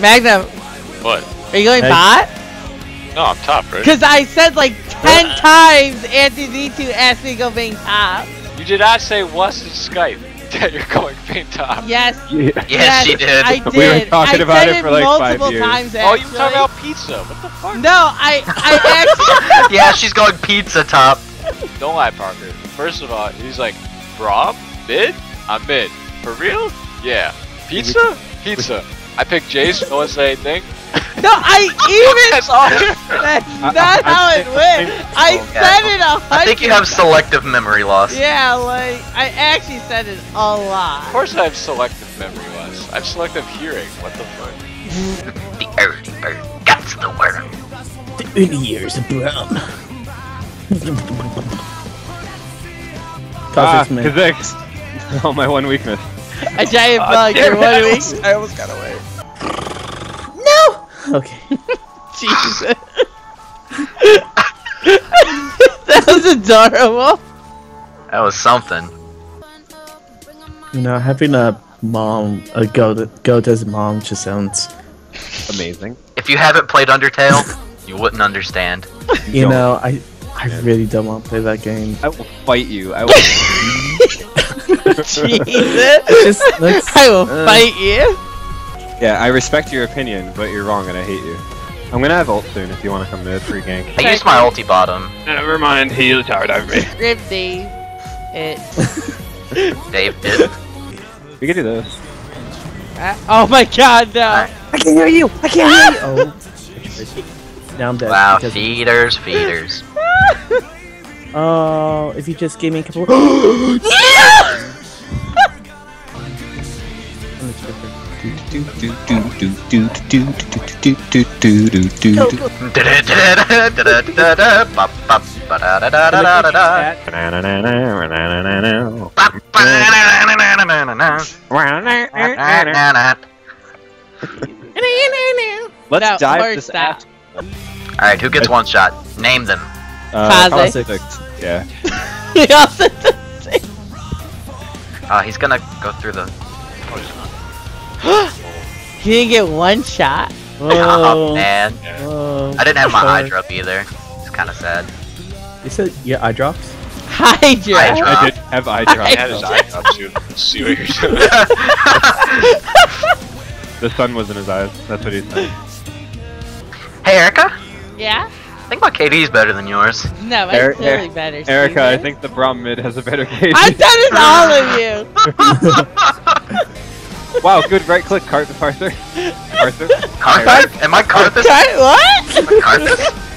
Magnum. What? Are you going bot? No, I'm top, right? Because I said like 10 times Anthony D2 asked me to go main top. You did not say once in Skype that you're going main top. Yes. Yeah. Yes, she did. I did. We were talking about it for like multiple times, actually. Oh, you were talking about pizza. What the fuck? No, I actually... Yeah, she's going pizza top. Don't lie, Parker. First of all, he's like, Braum? Mid? I'm mid. For real? Yeah. Pizza? Pizza. I picked Jace, no one said anything. No, I even... That's not how it went. I said it 100 times. I think you have selective memory loss. Yeah, like, I actually said it a lot. Of course I have selective memory loss. I have selective hearing. What the fuck? The early bird got to the worm. The early years of Braum. Physics. Oh, my one weakness. A giant bug, your one weakness. I almost got away. No! Okay. Jesus. That was adorable. That was something. You know, having a mom, a Gota's mom just sounds amazing. If you haven't played Undertale, you wouldn't understand. You know, I really don't want to play that game. I will fight you. I will. Jesus. I will fight you. Yeah, I respect your opinion, but you're wrong and I hate you. I'm gonna have ult soon if you wanna come to the free gank. I used my ulti bottom. Never mind, he retired over me. Ribsy. Dave. We can do this. Oh my god, no! Right. I can't hear you! I can't hear you! Oh. Now I'm dead. Wow, feeders. Oh, if you just gave me a couple of- Let's dive this out. Alright, who gets one shot? Name them. Yeah. He's gonna go through the... You didn't get one shot? Oh, man. Whoa. I didn't have my eye drop either. It's kind of sad. You said your eye drops? Hydra. I did have eye drops. I had his eye drops too. Let's see what you're doing. The sun was in his eyes. That's what he said. Hey, Erica? Yeah? I think my KD is better than yours. No, mine's clearly better. Erica, I think the Braum mid has a better KD. I've done it to all of you. Wow, good right click, Karthus. Am I Karthus? What? Karthus?